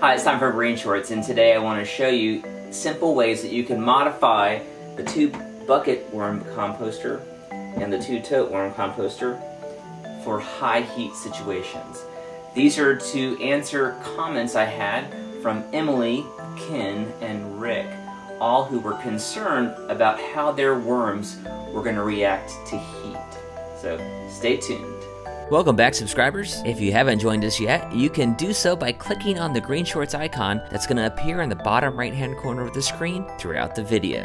Hi, it's time for Green Shorts, and today I want to show you simple ways that you can modify the 2 bucket worm composter and the 2 tote worm composter for high heat situations. These are to answer comments I had from Emily, Ken, and Rick, all who were concerned about how their worms were going to react to heat. So stay tuned. Welcome back, subscribers. If you haven't joined us yet, you can do so by clicking on the Green Shorts icon that's going to appear in the bottom right-hand corner of the screen throughout the video.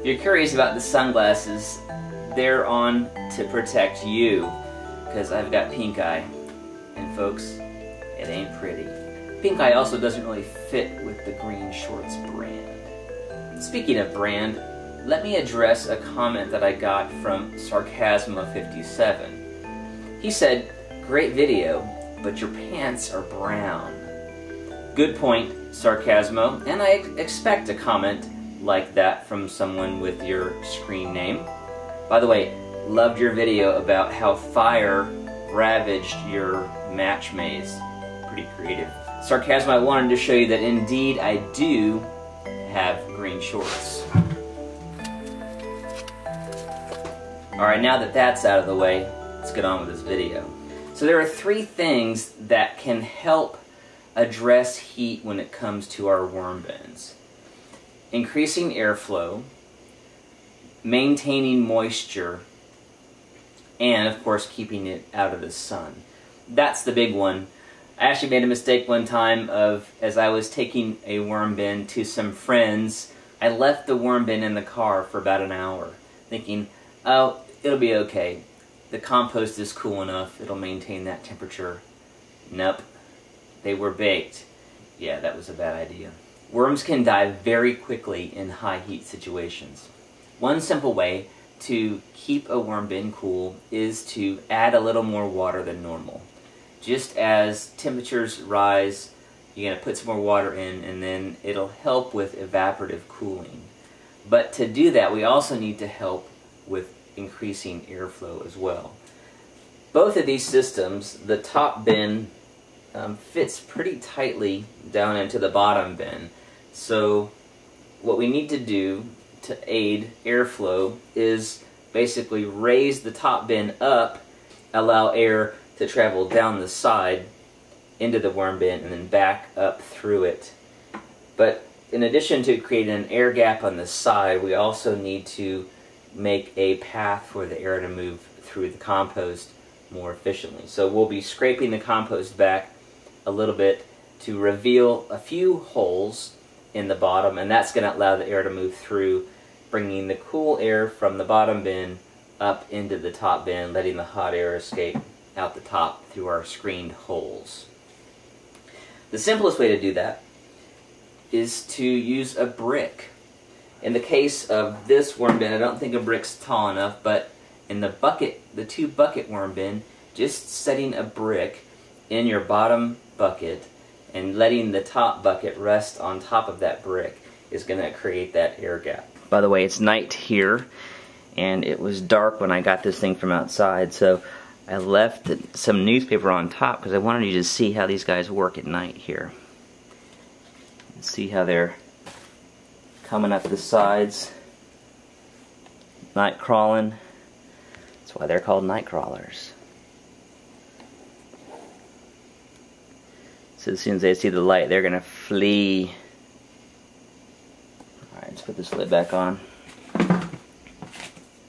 If you're curious about the sunglasses, they're on to protect you, because I've got pink eye, and folks, it ain't pretty. Pink eye also doesn't really fit with the Green Shorts brand. Speaking of brand, let me address a comment that I got from Sarcasmo 57. He said, "Great video, but your pants are brown." Good point, Sarcasmo, and I expect a comment like that from someone with your screen name. By the way, loved your video about how fire ravaged your match maze. Pretty creative. Sarcasmo, I wanted to show you that indeed I do have green shorts. Alright, now that that's out of the way, let's get on with this video. So there are 3 things that can help address heat when it comes to our worm bins: increasing airflow, maintaining moisture, and of course keeping it out of the sun. That's the big one. I actually made a mistake one time as I was taking a worm bin to some friends, I left the worm bin in the car for about an hour, thinking, oh, it'll be okay. The compost is cool enough. It'll maintain that temperature. Nope. They were baked. Yeah, that was a bad idea. Worms can die very quickly in high heat situations. One simple way to keep a worm bin cool is to add a little more water than normal. Just as temperatures rise, you're going to put some more water in, and then it'll help with evaporative cooling. But to do that, we also need to help with increasing airflow as well. Both of these systems, the top bin fits pretty tightly down into the bottom bin. So what we need to do to aid airflow is basically raise the top bin up, allow air to travel down the side into the worm bin and then back up through it. But in addition to creating an air gap on the side, we also need to make a path for the air to move through the compost more efficiently. So we'll be scraping the compost back a little bit to reveal a few holes in the bottom, and that's going to allow the air to move through, bringing the cool air from the bottom bin up into the top bin, letting the hot air escape out the top through our screened holes. The simplest way to do that is to use a brick. In the case of this worm bin, I don't think a brick's tall enough, but in the 2 bucket worm bin, just setting a brick in your bottom bucket and letting the top bucket rest on top of that brick is going to create that air gap. By the way, it's night here, and it was dark when I got this thing from outside, so I left some newspaper on top because I wanted you to see how these guys work at night here. See how they're coming up the sides, night crawling. That's why they're called night crawlers. So as soon as they see the light, they're gonna flee. All right, let's put this lid back on.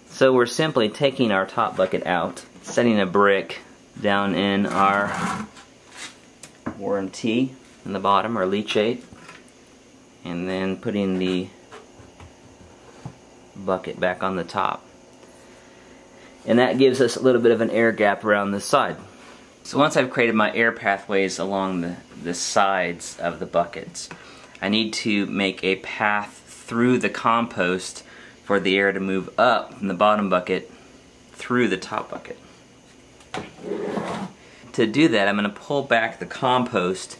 So we're simply taking our top bucket out, setting a brick down in our worm tea in the bottom, or leachate, and then putting the bucket back on the top. And that gives us a little bit of an air gap around this side. So once I've created my air pathways along the sides of the buckets, I need to make a path through the compost for the air to move up from the bottom bucket through the top bucket. To do that, I'm going to pull back the compost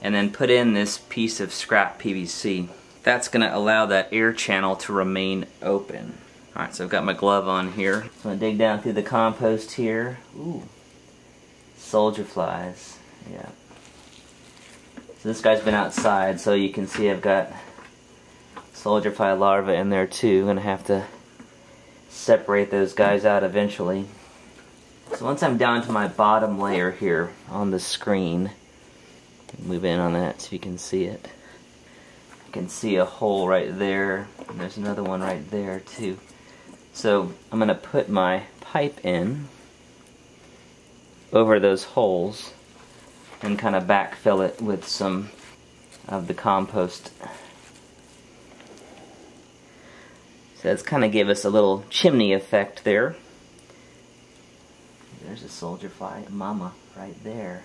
and then put in this piece of scrap PVC. That's going to allow that air channel to remain open. Alright, so I've got my glove on here. So I'm going to dig down through the compost here. Ooh, soldier flies. Yeah. So this guy's been outside, so you can see I've got soldier fly larvae in there too. I'm gonna have to separate those guys out eventually. So once I'm down to my bottom layer here on the screen, move in on that so you can see it. You can see a hole right there, and there's another one right there too. So I'm gonna put my pipe in over those holes and kind of backfill it with some of the compost. So that's kind of give us a little chimney effect there. There's a soldier fly mama right there.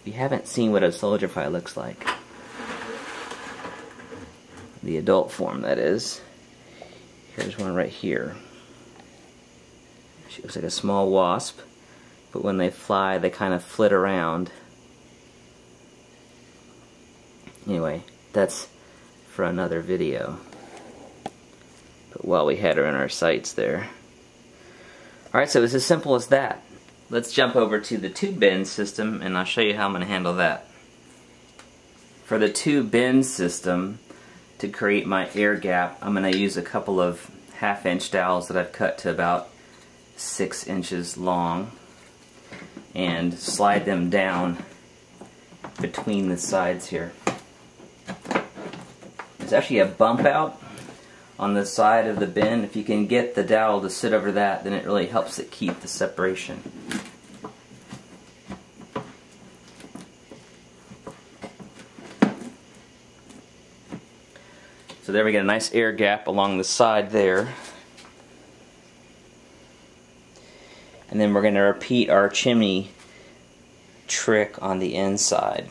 If you haven't seen what a soldier fly looks like, the adult form that is, here's one right here. She looks like a small wasp, but when they fly they kind of flit around. Anyway, that's for another video. But while we had her in our sights there. Alright, so it's as simple as that. Let's jump over to the tube bin system and I'll show you how I'm going to handle that. For the tube bin system, to create my air gap, I'm going to use a couple of half-inch dowels that I've cut to about 6 inches long and slide them down between the sides here. There's actually a bump out on the side of the bin. If you can get the dowel to sit over that, then it really helps it keep the separation. So there we get a nice air gap along the side there. And then we're going to repeat our chimney trick on the inside.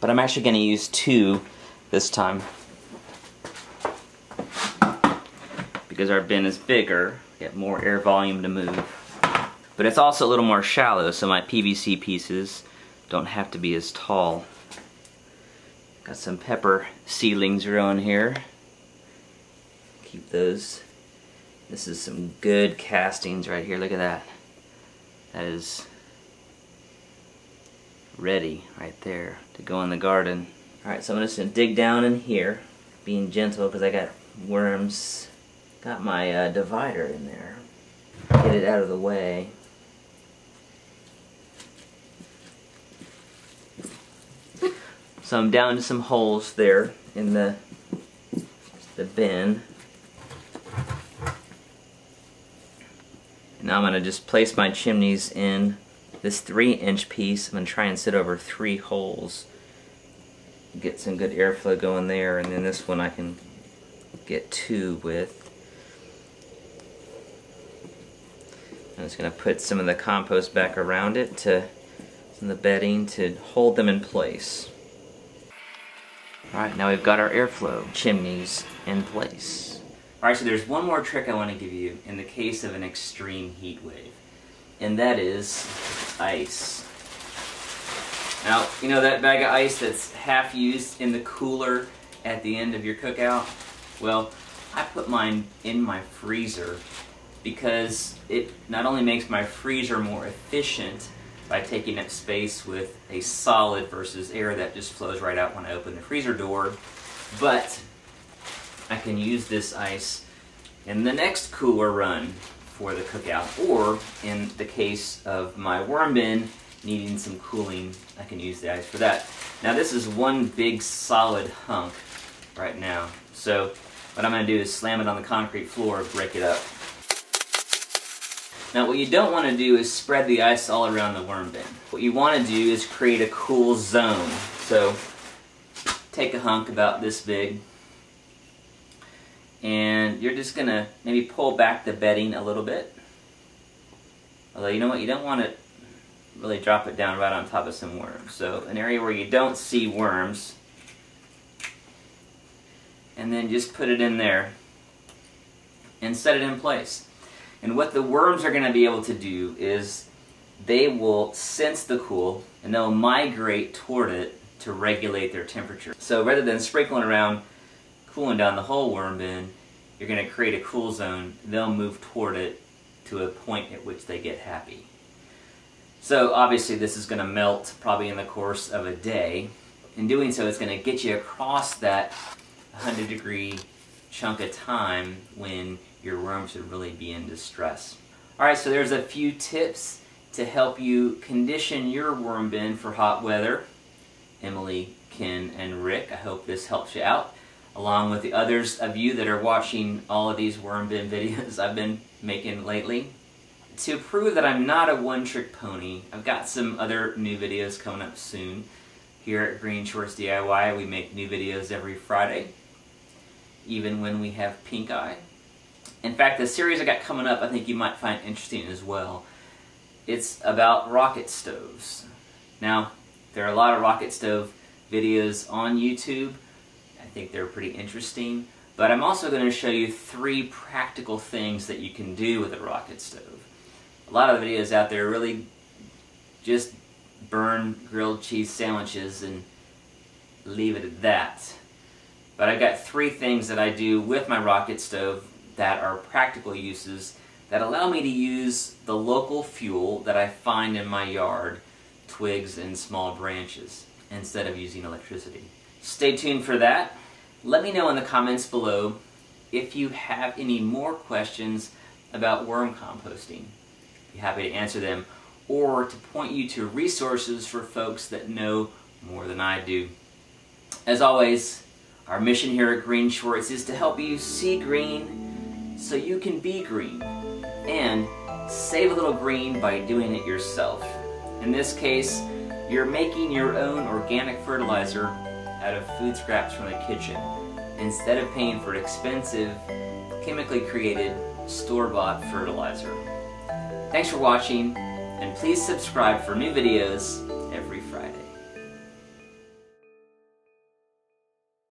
But I'm actually going to use two this time, because our bin is bigger, we have more air volume to move. But it's also a little more shallow, so my PVC pieces don't have to be as tall. Got some pepper seedlings growing here. Keep those. This is some good castings right here, look at that. That is ready right there to go in the garden. Alright, so I'm just going to dig down in here, being gentle because I got worms. Got my divider in there. Get it out of the way. So I'm down to some holes there in the bin. And now I'm going to just place my chimneys in this 3-inch piece. I'm going to try and sit over 3 holes. Get some good airflow going there, and then this one I can get 2 with. I'm just going to put some of the compost back around it, to some of the bedding, to hold them in place. Alright, now we've got our airflow chimneys in place. Alright, so there's one more trick I want to give you in the case of an extreme heat wave, and that is ice. Now, you know that bag of ice that's half used in the cooler at the end of your cookout? Well, I put mine in my freezer, because it not only makes my freezer more efficient by taking up space with a solid versus air that just flows right out when I open the freezer door, but I can use this ice in the next cooler run for the cookout, or in the case of my worm bin needing some cooling, I can use the ice for that. Now this is one big solid hunk right now, so what I'm going to do is slam it on the concrete floor and break it up. Now what you don't want to do is spread the ice all around the worm bin. What you want to do is create a cool zone. So take a hunk about this big, and you're just going to maybe pull back the bedding a little bit. Although you know what, you don't want to really drop it down right on top of some worms. So an area where you don't see worms, and then just put it in there and set it in place. And what the worms are going to be able to do is they will sense the cool and they'll migrate toward it to regulate their temperature. So rather than sprinkling around, cooling down the whole worm bin, you're going to create a cool zone. They'll move toward it to a point at which they get happy. So obviously this is going to melt probably in the course of a day, in doing so, it's going to get you across that 100-degree chunk of time when your worm should really be in distress. Alright, so there's a few tips to help you condition your worm bin for hot weather. Emily, Ken, and Rick, I hope this helps you out, along with the others of you that are watching all of these worm bin videos I've been making lately. To prove that I'm not a one-trick pony, I've got some other new videos coming up soon. Here at Green Shorts DIY, we make new videos every Friday, even when we have pink eye. In fact, the series I got coming up I think you might find interesting as well. It's about rocket stoves. Now, there are a lot of rocket stove videos on YouTube. I think they're pretty interesting. But I'm also going to show you 3 practical things that you can do with a rocket stove. A lot of the videos out there really just burn grilled cheese sandwiches and leave it at that. But I've got 3 things that I do with my rocket stove that are practical uses that allow me to use the local fuel that I find in my yard, twigs and small branches, instead of using electricity. Stay tuned for that. Let me know in the comments below if you have any more questions about worm composting. I'd be happy to answer them or to point you to resources for folks that know more than I do. As always, our mission here at Green Shorts is to help you see green so you can be green and save a little green by doing it yourself. In this case, you're making your own organic fertilizer out of food scraps from the kitchen instead of paying for expensive, chemically created, store-bought fertilizer. Thanks for watching, and please subscribe for new videos